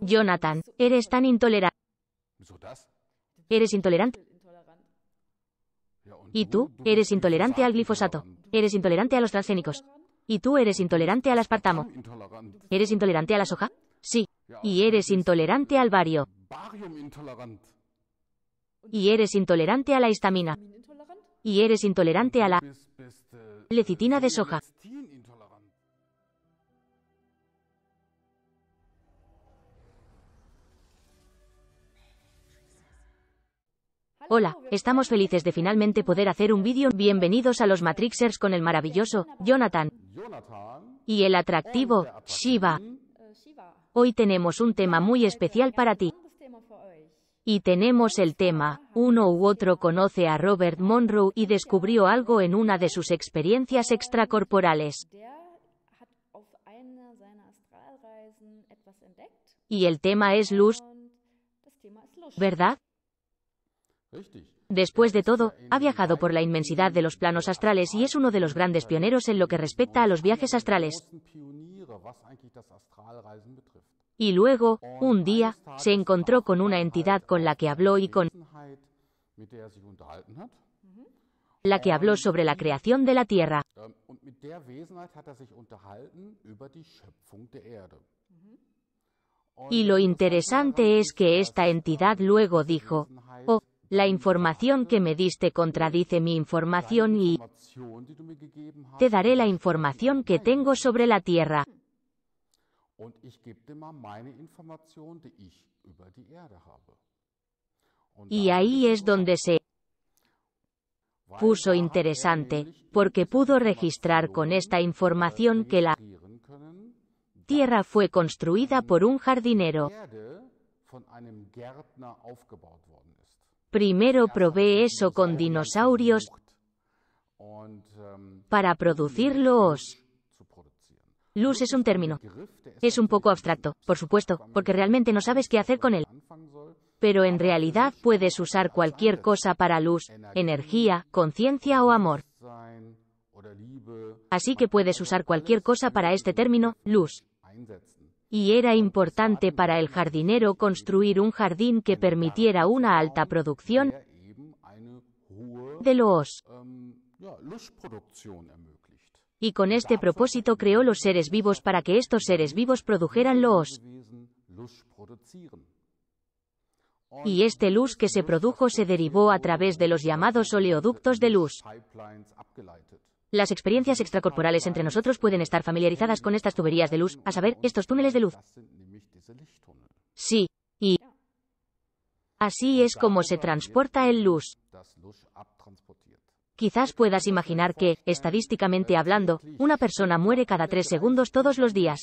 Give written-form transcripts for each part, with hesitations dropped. Jonathan, eres tan intolerante. Eres intolerante. Y tú, eres intolerante al glifosato. Eres intolerante a los transgénicos. Y tú eres intolerante al aspartamo. ¿Eres intolerante a la soja? Sí. Y eres intolerante al bario. Y eres intolerante a la histamina. Y eres intolerante a la lecitina de soja. Hola, estamos felices de finalmente poder hacer un vídeo. Bienvenidos a los Matrixxers con el maravilloso Jonathan y el atractivo Shiva. Hoy tenemos un tema muy especial para ti. Y tenemos el tema, uno u otro conoce a Robert Monroe y descubrió algo en una de sus experiencias extracorporales. Y el tema es Loosh, ¿verdad? Después de todo, ha viajado por la inmensidad de los planos astrales y es uno de los grandes pioneros en lo que respecta a los viajes astrales. Y luego, un día, se encontró con una entidad con la que habló y con la que habló sobre la creación de la Tierra. Y lo interesante es que esta entidad luego dijo, oh, la información que me diste contradice mi información y te daré la información que tengo sobre la Tierra. Y ahí es donde se puso interesante, porque pudo registrar con esta información que la Tierra fue construida por un jardinero. Primero probé eso con dinosaurios para producirlos. Loosh es un término. Es un poco abstracto, por supuesto, porque realmente no sabes qué hacer con él. Pero en realidad puedes usar cualquier cosa para luz, energía, conciencia o amor. Así que puedes usar cualquier cosa para este término, luz. Y era importante para el jardinero construir un jardín que permitiera una alta producción de los. Y con este propósito creó los seres vivos para que estos seres vivos produjeran los. Y este luz que se produjo se derivó a través de los llamados oleoductos de luz. Las experiencias extracorporales entre nosotros pueden estar familiarizadas con estas tuberías de luz, a saber, estos túneles de luz. Sí, y así es como se transporta el luz. Quizás puedas imaginar que, estadísticamente hablando, una persona muere cada 3 segundos todos los días.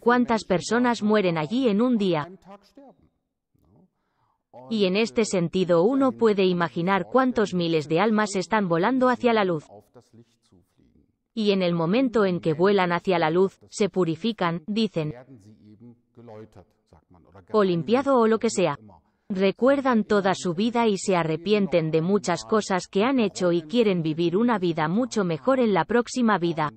¿Cuántas personas mueren allí en un día? Y en este sentido uno puede imaginar cuántos miles de almas están volando hacia la luz. Y en el momento en que vuelan hacia la luz, se purifican, dicen, o limpiado o lo que sea. Recuerdan toda su vida y se arrepienten de muchas cosas que han hecho y quieren vivir una vida mucho mejor en la próxima vida.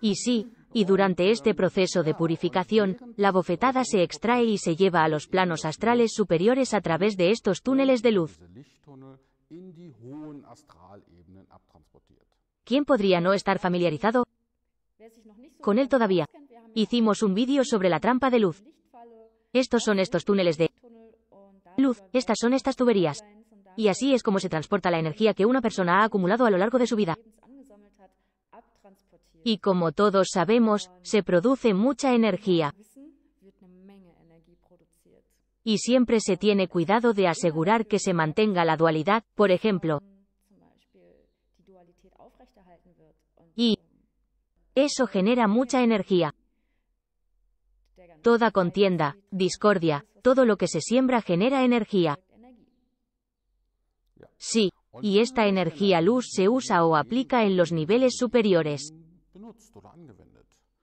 Y sí, y durante este proceso de purificación, la bofetada se extrae y se lleva a los planos astrales superiores a través de estos túneles de luz. ¿Quién podría no estar familiarizado con él todavía? Hicimos un vídeo sobre la trampa de luz. Estos son estos túneles de luz, estas son estas tuberías. Y así es como se transporta la energía que una persona ha acumulado a lo largo de su vida. Y como todos sabemos, se produce mucha energía. Y siempre se tiene cuidado de asegurar que se mantenga la dualidad, por ejemplo. Y eso genera mucha energía. Toda contienda, discordia, todo lo que se siembra genera energía. Sí, y esta energía luz se usa o aplica en los niveles superiores.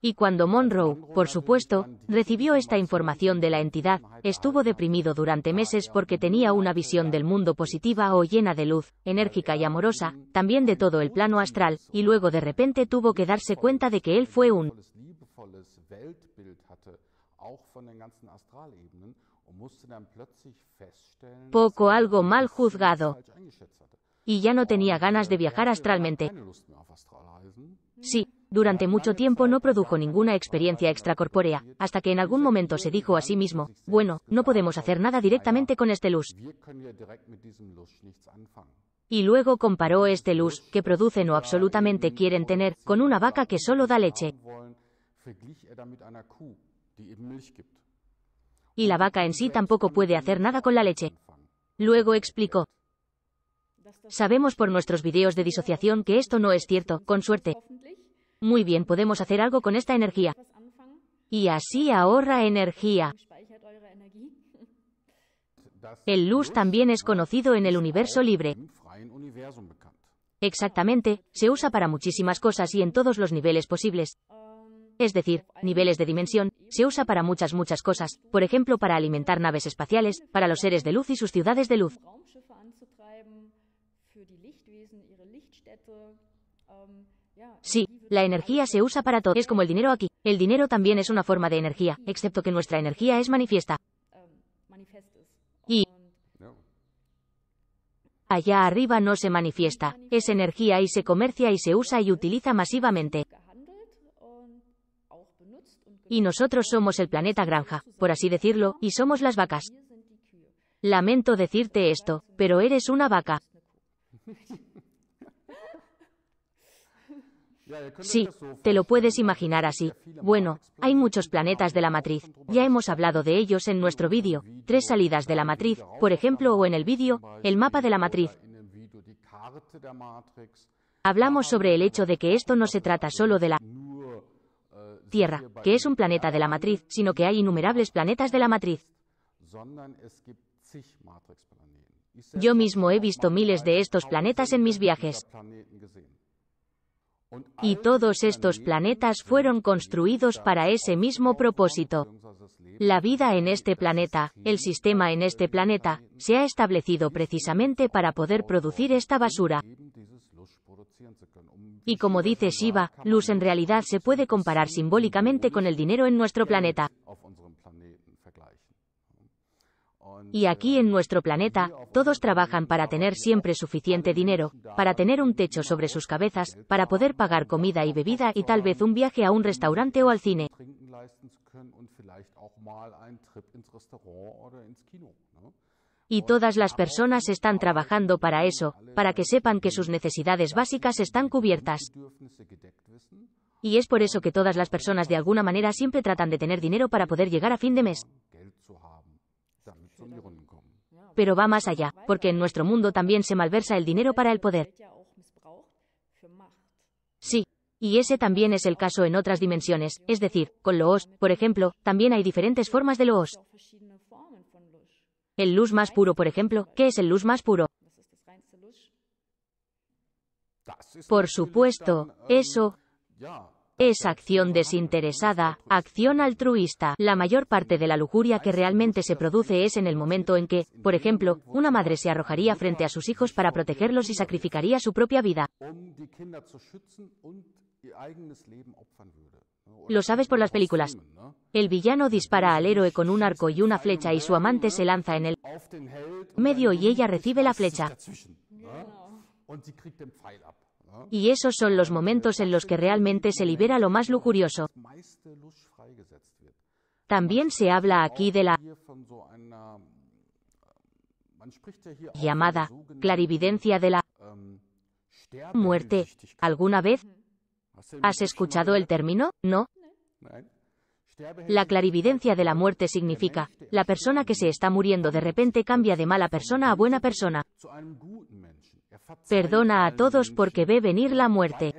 Y cuando Monroe, por supuesto, recibió esta información de la entidad, estuvo deprimido durante meses porque tenía una visión del mundo positiva o llena de luz, enérgica y amorosa, también de todo el plano astral, y luego de repente tuvo que darse cuenta de que él fue un poco algo mal juzgado. Y ya no tenía ganas de viajar astralmente. Sí, durante mucho tiempo no produjo ninguna experiencia extracorpórea, hasta que en algún momento se dijo a sí mismo, bueno, no podemos hacer nada directamente con este Loosh. Y luego comparó este Loosh, que producen o absolutamente quieren tener, con una vaca que solo da leche. Y la vaca en sí tampoco puede hacer nada con la leche. Luego explicó. Sabemos por nuestros videos de disociación que esto no es cierto, con suerte. Muy bien, podemos hacer algo con esta energía. Y así ahorra energía. El Loosh también es conocido en el universo libre. Exactamente, se usa para muchísimas cosas y en todos los niveles posibles. Es decir, niveles de dimensión, se usa para muchas cosas, por ejemplo para alimentar naves espaciales, para los seres de luz y sus ciudades de luz. Sí, la energía se usa para todo. Es como el dinero aquí. El dinero también es una forma de energía, excepto que nuestra energía es manifiesta. Y allá arriba no se manifiesta. Es energía y se comercia y se usa y utiliza masivamente. Y nosotros somos el planeta granja, por así decirlo, y somos las vacas. Lamento decirte esto, pero eres una vaca. Sí, te lo puedes imaginar así. Bueno, hay muchos planetas de la matriz. Ya hemos hablado de ellos en nuestro vídeo. 3 salidas de la matriz, por ejemplo, o en el vídeo, el mapa de la matriz. Hablamos sobre el hecho de que esto no se trata solo de la Tierra, que es un planeta de la matriz, sino que hay innumerables planetas de la matriz. Yo mismo he visto miles de estos planetas en mis viajes. Y todos estos planetas fueron construidos para ese mismo propósito. La vida en este planeta, el sistema en este planeta, se ha establecido precisamente para poder producir esta basura. Y como dice Shiva, Loosh en realidad se puede comparar simbólicamente con el dinero en nuestro planeta. Y aquí en nuestro planeta, todos trabajan para tener siempre suficiente dinero, para tener un techo sobre sus cabezas, para poder pagar comida y bebida y tal vez un viaje a un restaurante o al cine. Y todas las personas están trabajando para eso, para que sepan que sus necesidades básicas están cubiertas. Y es por eso que todas las personas de alguna manera siempre tratan de tener dinero para poder llegar a fin de mes. Pero va más allá, porque en nuestro mundo también se malversa el dinero para el poder. Sí, y ese también es el caso en otras dimensiones, es decir, con Loosh, por ejemplo, también hay diferentes formas de Loosh. El Loosh más puro, por ejemplo, ¿qué es el Loosh más puro? Por supuesto, eso es acción desinteresada, acción altruista. La mayor parte de la lujuria que realmente se produce es en el momento en que, por ejemplo, una madre se arrojaría frente a sus hijos para protegerlos y sacrificaría su propia vida. Lo sabes por las películas. El villano dispara al héroe con un arco y una flecha y su amante se lanza en el medio y ella recibe la flecha. Y esos son los momentos en los que realmente se libera lo más lujurioso. También se habla aquí de la llamada clarividencia de la muerte. ¿Alguna vez has escuchado el término? ¿No? La clarividencia de la muerte significa, la persona que se está muriendo de repente cambia de mala persona a buena persona. Perdona a todos porque ve venir la muerte.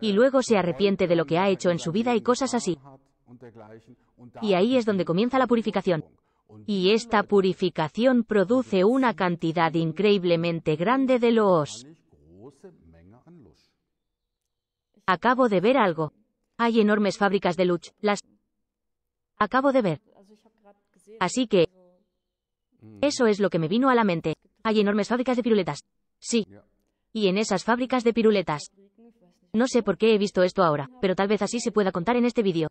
Y luego se arrepiente de lo que ha hecho en su vida y cosas así. Y ahí es donde comienza la purificación. Y esta purificación produce una cantidad increíblemente grande de Loosh. Acabo de ver algo. Hay enormes fábricas de Loosh. Las acabo de ver. Así que eso es lo que me vino a la mente. Hay enormes fábricas de piruletas. Sí. Y en esas fábricas de piruletas. No sé por qué he visto esto ahora, pero tal vez así se pueda contar en este vídeo.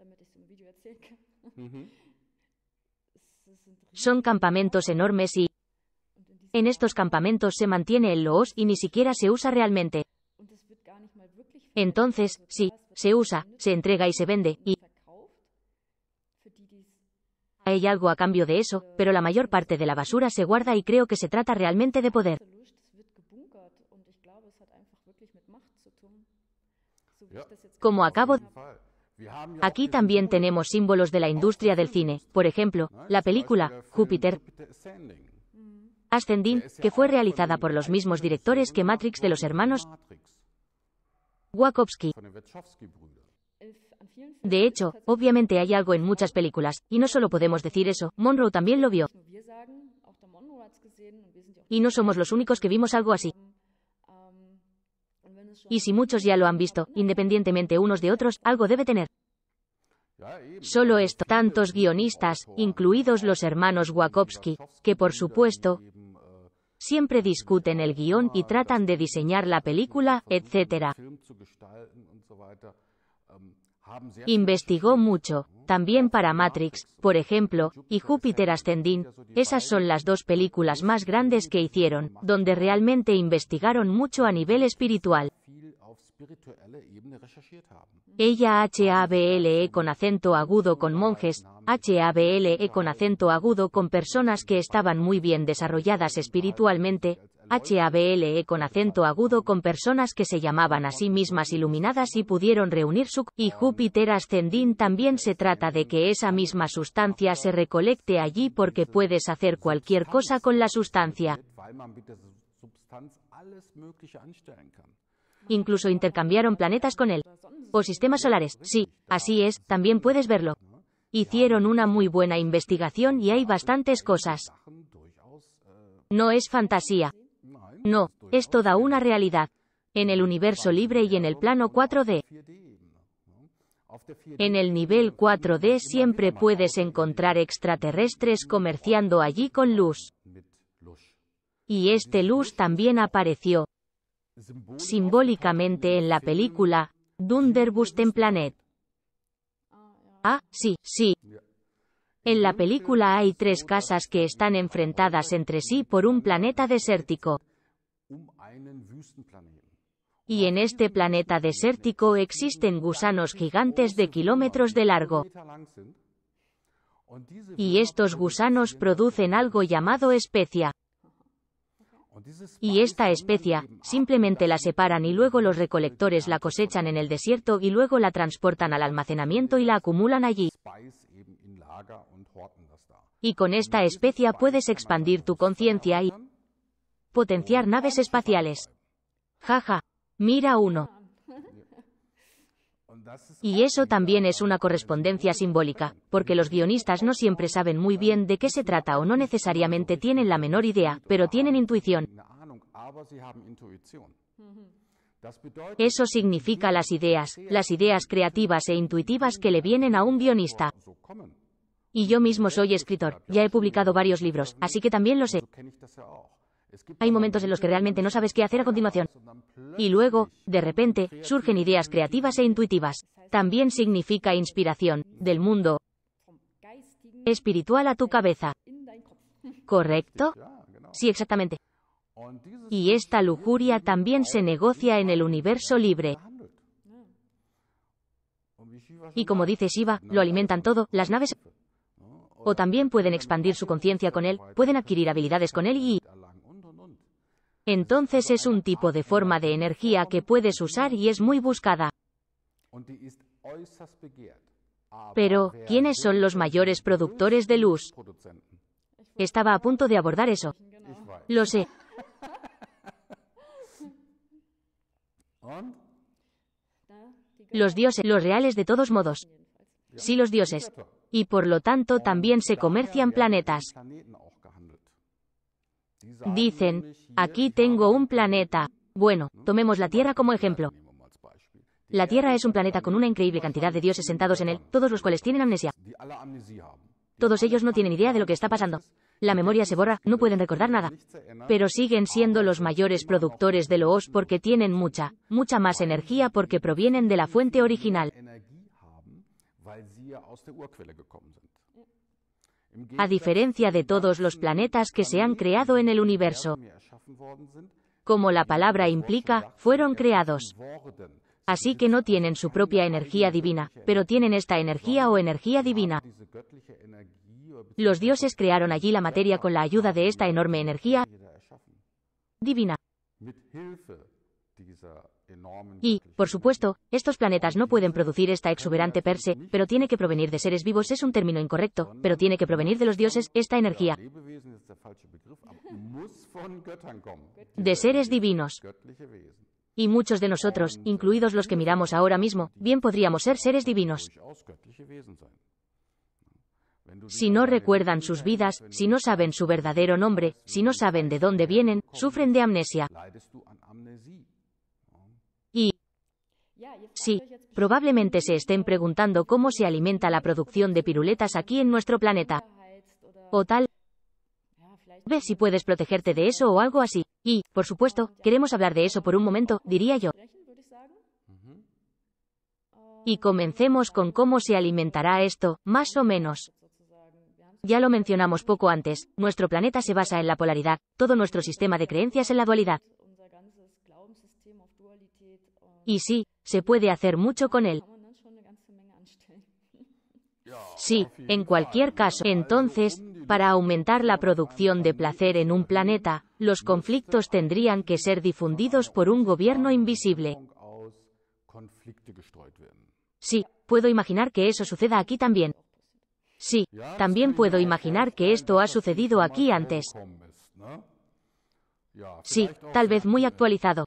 Son campamentos enormes y en estos campamentos se mantiene el Loosh y ni siquiera se usa realmente. Entonces, sí, se usa, se entrega y se vende, y hay algo a cambio de eso, pero la mayor parte de la basura se guarda y creo que se trata realmente de poder. Como acabo de... Aquí también tenemos símbolos de la industria del cine, por ejemplo, la película Jupiter Ascending, que fue realizada por los mismos directores que Matrix de los hermanos Wachowski. De hecho, obviamente hay algo en muchas películas, y no solo podemos decir eso, Monroe también lo vio. Y no somos los únicos que vimos algo así. Y si muchos ya lo han visto, independientemente unos de otros, algo debe tener. Solo esto, tantos guionistas, incluidos los hermanos Wachowski, que por supuesto, siempre discuten el guión y tratan de diseñar la película, etc. Investigó mucho, también para Matrix, por ejemplo, y Júpiter Ascending. Esas son las dos películas más grandes que hicieron, donde realmente investigaron mucho a nivel espiritual. Ella hable con acento agudo con monjes, hable con acento agudo con personas que estaban muy bien desarrolladas espiritualmente, hable con acento agudo con personas que se llamaban a sí mismas iluminadas y pudieron reunir su... Y Júpiter Ascending también se trata de que esa misma sustancia se recolecte allí porque puedes hacer cualquier cosa con la sustancia. Incluso intercambiaron planetas con él. O sistemas solares, sí, así es, también puedes verlo. Hicieron una muy buena investigación y hay bastantes cosas. No es fantasía. No, es toda una realidad. En el universo libre y en el plano 4D. En el nivel 4D siempre puedes encontrar extraterrestres comerciando allí con Loosh. Y este Loosh también apareció simbólicamente en la película Planet. Ah, sí, sí. En la película hay tres casas que están enfrentadas entre sí por un planeta desértico. Y en este planeta desértico existen gusanos gigantes de kilómetros de largo. Y estos gusanos producen algo llamado especia. Y esta especia, simplemente la separan y luego los recolectores la cosechan en el desierto y luego la transportan al almacenamiento y la acumulan allí. Y con esta especia puedes expandir tu conciencia y potenciar naves espaciales. Jaja, mira uno. Y eso también es una correspondencia simbólica, porque los guionistas no siempre saben muy bien de qué se trata o no necesariamente tienen la menor idea, pero tienen intuición. Eso significa las ideas creativas e intuitivas que le vienen a un guionista. Y yo mismo soy escritor, ya he publicado varios libros, así que también lo sé. Hay momentos en los que realmente no sabes qué hacer a continuación. Y luego, de repente, surgen ideas creativas e intuitivas. También significa inspiración, del mundo espiritual a tu cabeza. ¿Correcto? Sí, exactamente. Y esta lujuria también se negocia en el universo libre. Y como dice Shiva, lo alimentan todo, las naves... O también pueden expandir su conciencia con él, pueden adquirir habilidades con él y... Entonces es un tipo de forma de energía que puedes usar y es muy buscada. Pero, ¿quiénes son los mayores productores de Loosh? Estaba a punto de abordar eso. Lo sé. Los dioses, los reales de todos modos. Sí, los dioses. Y por lo tanto también se comercian planetas. Dicen, aquí tengo un planeta. Bueno, tomemos la Tierra como ejemplo. La Tierra es un planeta con una increíble cantidad de dioses sentados en él, todos los cuales tienen amnesia. Todos ellos no tienen idea de lo que está pasando. La memoria se borra, no pueden recordar nada. Pero siguen siendo los mayores productores de Loosh porque tienen mucha, mucha más energía porque provienen de la fuente original. A diferencia de todos los planetas que se han creado en el universo. Como la palabra implica, fueron creados. Así que no tienen su propia energía divina, pero tienen esta energía o energía divina. Los dioses crearon allí la materia con la ayuda de esta enorme energía divina. Y, por supuesto, estos planetas no pueden producir esta exuberante per se, pero tiene que provenir de seres vivos, es un término incorrecto, pero tiene que provenir de los dioses, esta energía. De seres divinos. Y muchos de nosotros, incluidos los que miramos ahora mismo, bien podríamos ser seres divinos. Si no recuerdan sus vidas, si no saben su verdadero nombre, si no saben de dónde vienen, sufren de amnesia. Y sí, probablemente se estén preguntando cómo se alimenta la producción de piruletas aquí en nuestro planeta. O tal vez si puedes protegerte de eso o algo así. Y, por supuesto, queremos hablar de eso por un momento, diría yo. Y comencemos con cómo se alimentará esto, más o menos. Ya lo mencionamos poco antes, nuestro planeta se basa en la polaridad, todo nuestro sistema de creencias en la dualidad. Y sí, se puede hacer mucho con él. Sí, en cualquier caso. Entonces, para aumentar la producción de placer en un planeta, los conflictos tendrían que ser difundidos por un gobierno invisible. Sí, puedo imaginar que eso suceda aquí también. Sí, también puedo imaginar que esto ha sucedido aquí antes. Sí, tal vez muy actualizado.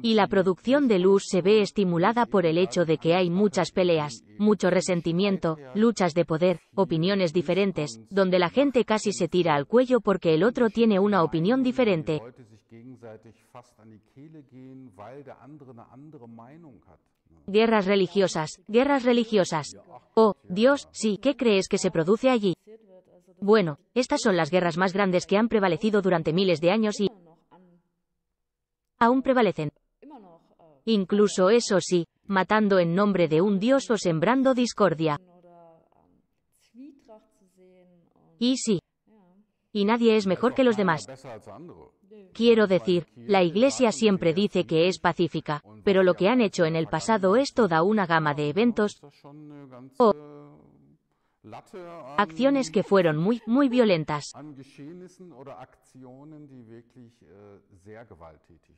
Y la producción de luz se ve estimulada por el hecho de que hay muchas peleas, mucho resentimiento, luchas de poder, opiniones diferentes, donde la gente casi se tira al cuello porque el otro tiene una opinión diferente. Guerras religiosas, guerras religiosas. Oh, Dios, sí, ¿qué crees que se produce allí? Bueno, estas son las guerras más grandes que han prevalecido durante miles de años y aún prevalecen. Incluso eso sí, matando en nombre de un dios o sembrando discordia. Y sí. Y nadie es mejor que los demás. Quiero decir, la Iglesia siempre dice que es pacífica, pero lo que han hecho en el pasado es toda una gama de eventos o acciones que fueron muy, muy violentas.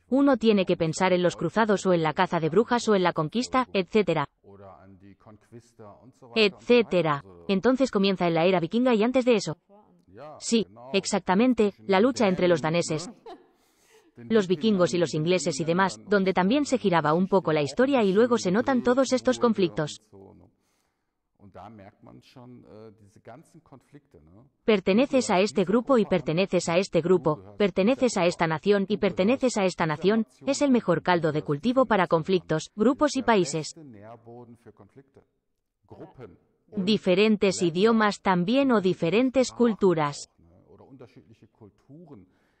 Uno tiene que pensar en los cruzados o en la caza de brujas o en la conquista, etcétera. Etcétera. Entonces comienza en la era vikinga y antes de eso. Sí, exactamente, la lucha entre los daneses, los vikingos y los ingleses y demás, donde también se giraba un poco la historia y luego se notan todos estos conflictos. Perteneces a este grupo y perteneces a este grupo, perteneces a esta nación y perteneces a esta nación, es el mejor caldo de cultivo para conflictos, grupos y países. Diferentes idiomas también o diferentes culturas.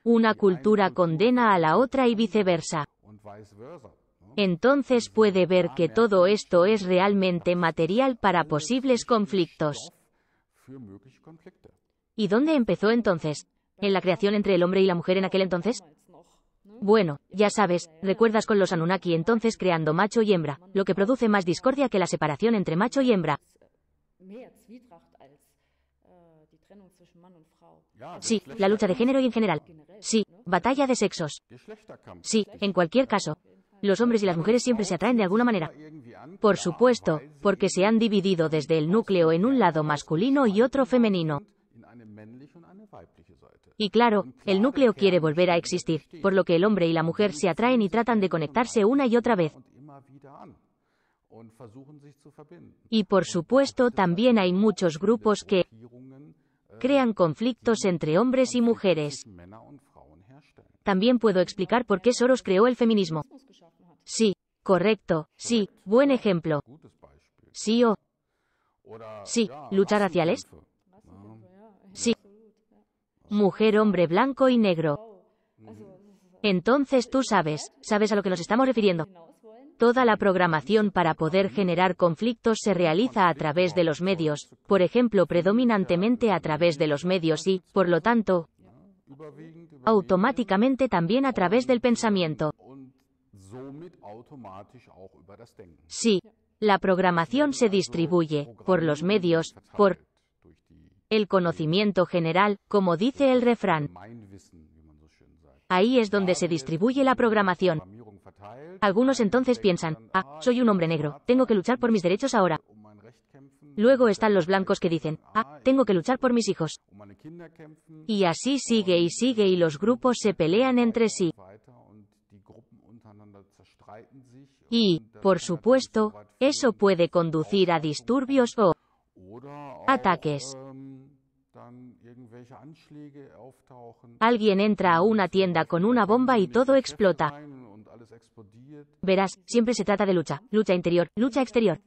Una cultura condena a la otra y viceversa. Entonces puede ver que todo esto es realmente material para posibles conflictos. ¿Y dónde empezó entonces? ¿En la creación entre el hombre y la mujer en aquel entonces? Bueno, ya sabes, recuerdas con los Anunnaki entonces creando macho y hembra, lo que produce más discordia que la separación entre macho y hembra. Sí, la lucha de género y en general. Sí, batalla de sexos. Sí, en cualquier caso. Los hombres y las mujeres siempre se atraen de alguna manera. Por supuesto, porque se han dividido desde el núcleo en un lado masculino y otro femenino. Y claro, el núcleo quiere volver a existir, por lo que el hombre y la mujer se atraen y tratan de conectarse una y otra vez. Y por supuesto también hay muchos grupos que crean conflictos entre hombres y mujeres. También puedo explicar por qué Soros creó el feminismo. Sí, Correcto, sí, buen ejemplo. Sí o... Sí, luchas raciales. Sí. Mujer, hombre, blanco y negro. Entonces tú sabes a lo que nos estamos refiriendo. Toda la programación para poder generar conflictos se realiza a través de los medios, por ejemplo, predominantemente a través de los medios y, por lo tanto, automáticamente también a través del pensamiento. Sí, la programación se distribuye por los medios, por el conocimiento general, como dice el refrán. Ahí es donde se distribuye la programación. Algunos entonces piensan, ah, soy un hombre negro, tengo que luchar por mis derechos ahora. Luego están los blancos que dicen, ah, tengo que luchar por mis hijos. Y así sigue y sigue y los grupos se pelean entre sí. Y, por supuesto, eso puede conducir a disturbios o ataques. Alguien entra a una tienda con una bomba y todo explota. Verás, siempre se trata de lucha, lucha interior, lucha exterior.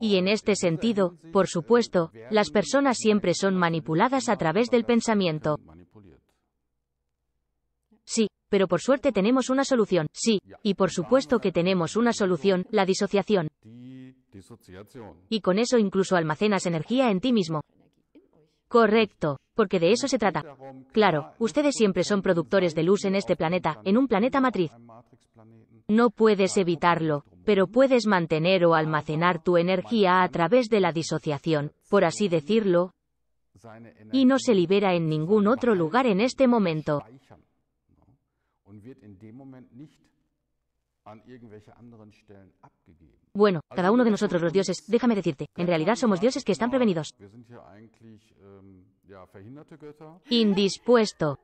Y en este sentido, por supuesto, las personas siempre son manipuladas a través del pensamiento. Sí, pero por suerte tenemos una solución, sí, y por supuesto que tenemos una solución, la disociación. Y con eso incluso almacenas energía en ti mismo. Correcto, porque de eso se trata. Claro, ustedes siempre son productores de luz en este planeta, en un planeta matriz. No puedes evitarlo, pero puedes mantener o almacenar tu energía a través de la disociación, por así decirlo, y no se libera en ningún otro lugar en este momento. Bueno, cada uno de nosotros los dioses, déjame decirte, en realidad somos dioses que están prevenidos. Indispuesto.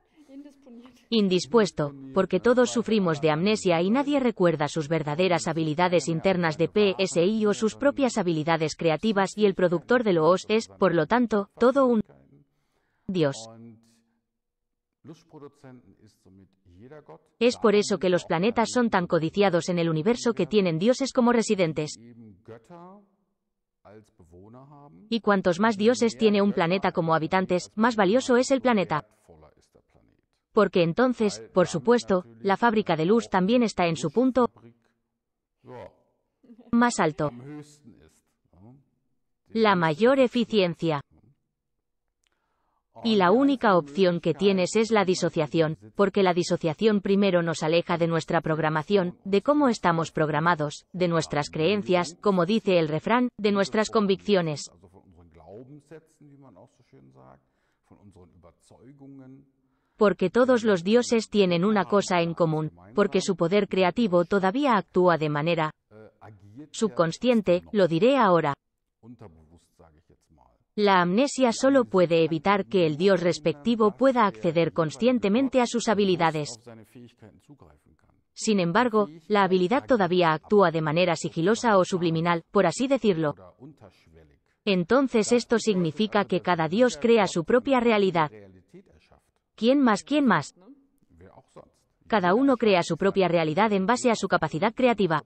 Indispuesto, porque todos sufrimos de amnesia y nadie recuerda sus verdaderas habilidades internas de PSI o sus propias habilidades creativas y el productor de Loosh es, por lo tanto, todo un dios. Es por eso que los planetas son tan codiciados en el universo que tienen dioses como residentes. Y cuantos más dioses tiene un planeta como habitantes, más valioso es el planeta. Porque entonces, por supuesto, la fábrica de luz también está en su punto más alto. La mayor eficiencia. Y la única opción que tienes es la disociación, porque la disociación primero nos aleja de nuestra programación, de cómo estamos programados, de nuestras creencias, como dice el refrán, de nuestras convicciones. Porque todos los dioses tienen una cosa en común, porque su poder creativo todavía actúa de manera subconsciente, lo diré ahora. La amnesia solo puede evitar que el dios respectivo pueda acceder conscientemente a sus habilidades. Sin embargo, la habilidad todavía actúa de manera sigilosa o subliminal, por así decirlo. Entonces esto significa que cada dios crea su propia realidad. ¿Quién más? ¿Quién más? Cada uno crea su propia realidad en base a su capacidad creativa.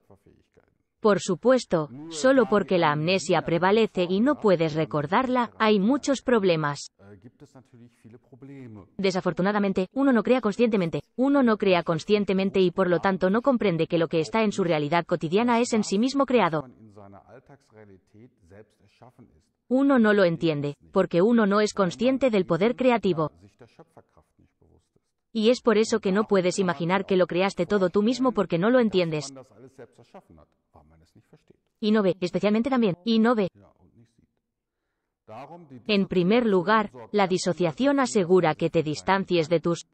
Por supuesto, solo porque la amnesia prevalece y no puedes recordarla, hay muchos problemas. Desafortunadamente, uno no crea conscientemente. Uno no crea conscientemente y por lo tanto no comprende que lo que está en su realidad cotidiana es en sí mismo creado. Uno no lo entiende, porque uno no es consciente del poder creativo. Y es por eso que no puedes imaginar que lo creaste todo tú mismo porque no lo entiendes. Y no ve, especialmente también, y no ve. En primer lugar, la disociación asegura que te distancies de tus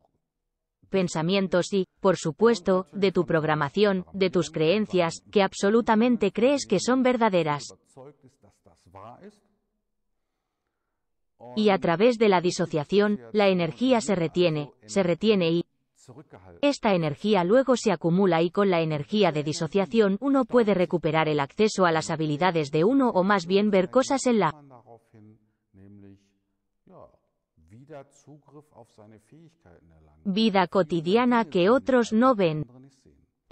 pensamientos y, por supuesto, de tu programación, de tus creencias, que absolutamente crees que son verdaderas. Y a través de la disociación, la energía se retiene y esta energía luego se acumula y con la energía de disociación uno puede recuperar el acceso a las habilidades de uno o más bien ver cosas en la vida cotidiana que otros no ven.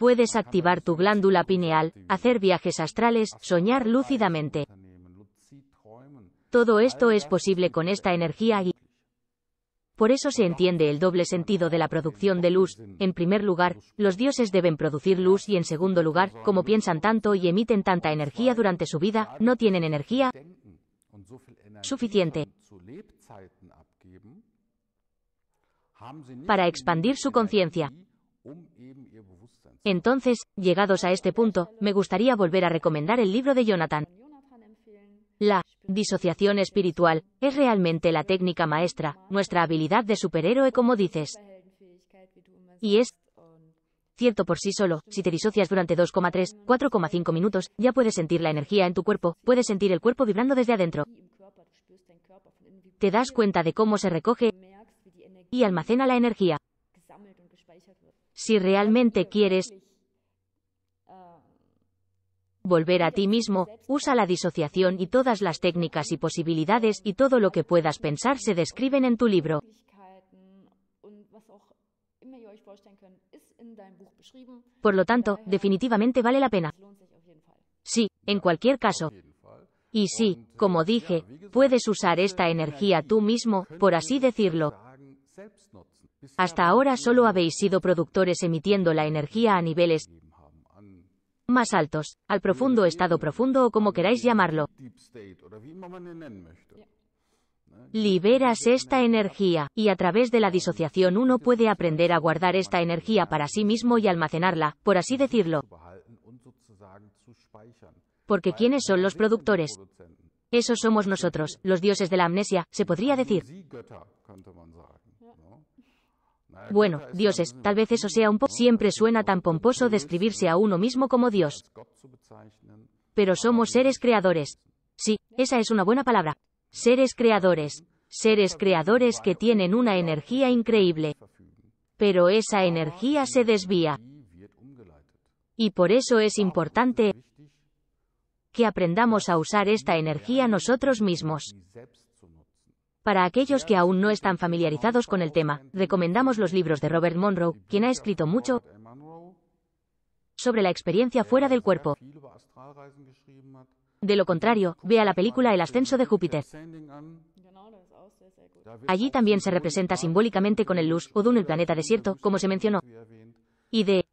puedes activar tu glándula pineal, hacer viajes astrales, soñar lúcidamente. Todo esto es posible con esta energía y por eso se entiende el doble sentido de la producción de luz. En primer lugar, los dioses deben producir luz y en segundo lugar, como piensan tanto y emiten tanta energía durante su vida, no tienen energía suficiente para expandir su conciencia. Entonces, llegados a este punto, me gustaría volver a recomendar el libro de Jonathan. La disociación espiritual es realmente la técnica maestra, nuestra habilidad de superhéroe como dices. Y es cierto por sí solo, si te disocias durante 2,3, 4,5 minutos, ya puedes sentir la energía en tu cuerpo, puedes sentir el cuerpo vibrando desde adentro. Te das cuenta de cómo se recoge y almacena la energía. Si realmente quieres volver a ti mismo, usa la disociación y todas las técnicas y posibilidades y todo lo que puedas pensar se describen en tu libro. Por lo tanto, definitivamente vale la pena. Sí, en cualquier caso. Y sí, como dije, puedes usar esta energía tú mismo, por así decirlo. Hasta ahora solo habéis sido productores emitiendo la energía a niveles más altos, al profundo estado profundo o como queráis llamarlo. Liberas esta energía, y a través de la disociación uno puede aprender a guardar esta energía para sí mismo y almacenarla, por así decirlo. Porque ¿quiénes son los productores? Esos somos nosotros, los dioses de la amnesia, se podría decir. Bueno, dioses, tal vez eso sea un poco... Siempre suena tan pomposo describirse a uno mismo como Dios. Pero somos seres creadores. Sí, esa es una buena palabra. Seres creadores. Seres creadores que tienen una energía increíble. Pero esa energía se desvía. Y por eso es importante que aprendamos a usar esta energía nosotros mismos. Para aquellos que aún no están familiarizados con el tema, recomendamos los libros de Robert Monroe, quien ha escrito mucho sobre la experiencia fuera del cuerpo. De lo contrario, vea la película El ascenso de Júpiter. Allí también se representa simbólicamente con el Loosh o Dune, el planeta desierto, como se mencionó. Y de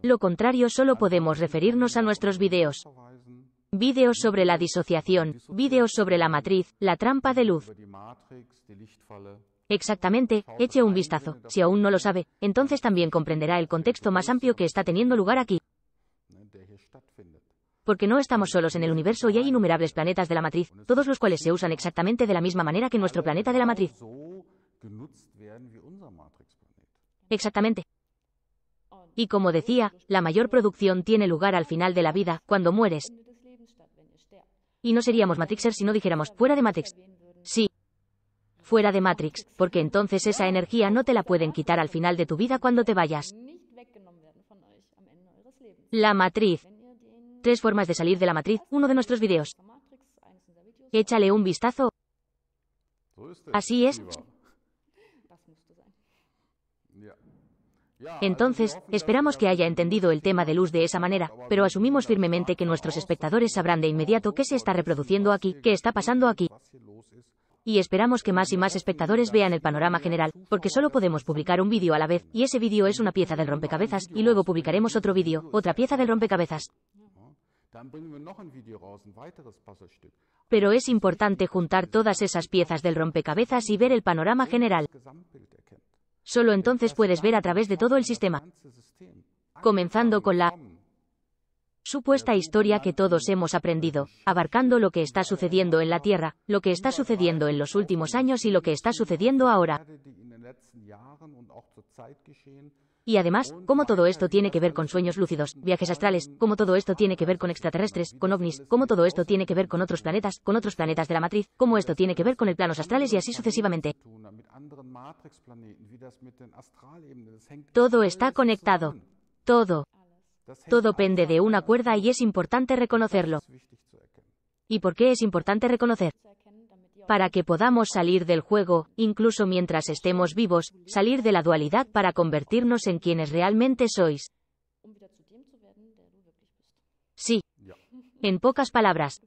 lo contrario solo podemos referirnos a nuestros vídeos. Vídeos sobre la disociación, vídeos sobre la matriz, la trampa de luz. Exactamente, eche un vistazo. Si aún no lo sabe, entonces también comprenderá el contexto más amplio que está teniendo lugar aquí. Porque no estamos solos en el universo y hay innumerables planetas de la matriz, todos los cuales se usan exactamente de la misma manera que nuestro planeta de la matriz. Exactamente. Y como decía, la mayor producción tiene lugar al final de la vida, cuando mueres. Y no seríamos Matrixxer si no dijéramos, fuera de Matrix. Sí, fuera de Matrix, porque entonces esa energía no te la pueden quitar al final de tu vida cuando te vayas. La matriz. 3 formas de salir de la matriz, uno de nuestros vídeos. Échale un vistazo. Así es. Entonces, esperamos que haya entendido el tema de luz de esa manera, pero asumimos firmemente que nuestros espectadores sabrán de inmediato qué se está reproduciendo aquí, qué está pasando aquí. Y esperamos que más y más espectadores vean el panorama general, porque solo podemos publicar un vídeo a la vez, y ese vídeo es una pieza del rompecabezas, y luego publicaremos otro vídeo, otra pieza del rompecabezas. Pero es importante juntar todas esas piezas del rompecabezas y ver el panorama general. Solo entonces puedes ver a través de todo el sistema. Comenzando con la supuesta historia que todos hemos aprendido, abarcando lo que está sucediendo en la Tierra, lo que está sucediendo en los últimos años y lo que está sucediendo ahora. Y además, cómo todo esto tiene que ver con sueños lúcidos, viajes astrales, cómo todo esto tiene que ver con extraterrestres, con ovnis, cómo todo esto tiene que ver con otros planetas de la matriz, cómo esto tiene que ver con el planos astrales y así sucesivamente. Todo está conectado. Todo. Todo pende de una cuerda y es importante reconocerlo. ¿Y por qué es importante reconocer? Para que podamos salir del juego, incluso mientras estemos vivos, salir de la dualidad para convertirnos en quienes realmente sois. sí. En pocas palabras.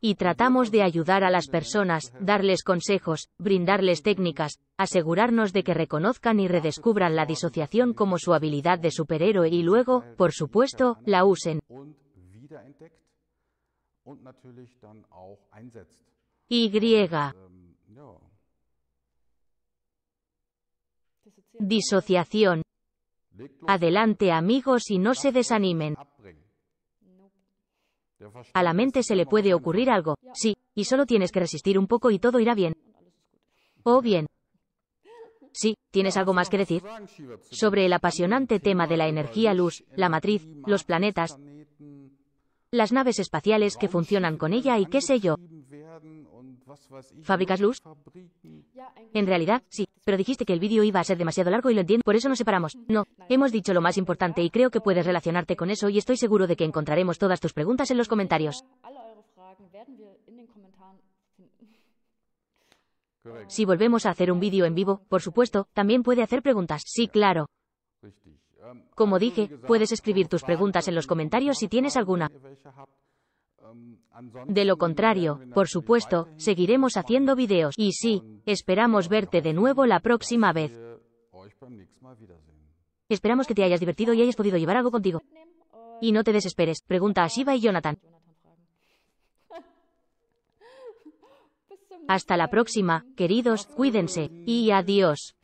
Y tratamos de ayudar a las personas, darles consejos, brindarles técnicas, asegurarnos de que reconozcan y redescubran la disociación como su habilidad de superhéroe y luego, por supuesto, la usen. Disociación. Adelante, amigos, y no se desanimen. A la mente se le puede ocurrir algo, sí, y solo tienes que resistir un poco y todo irá bien. O bien. Sí, ¿tienes algo más que decir? Sobre el apasionante tema de la energía luz, la matriz, los planetas, las naves espaciales que funcionan con ella y qué sé yo. ¿Fabricas luz? En realidad, sí, pero dijiste que el vídeo iba a ser demasiado largo y lo entiendo, por eso nos separamos. No, hemos dicho lo más importante y creo que puedes relacionarte con eso y estoy seguro de que encontraremos todas tus preguntas en los comentarios. Si volvemos a hacer un vídeo en vivo, por supuesto, también puede hacer preguntas. Sí, claro. Como dije, puedes escribir tus preguntas en los comentarios si tienes alguna. De lo contrario, por supuesto, seguiremos haciendo videos. Y sí, esperamos verte de nuevo la próxima vez. Esperamos que te hayas divertido y hayas podido llevar algo contigo. Y no te desesperes, pregunta a Shiva y Jonathan. Hasta la próxima, queridos, cuídense, y adiós.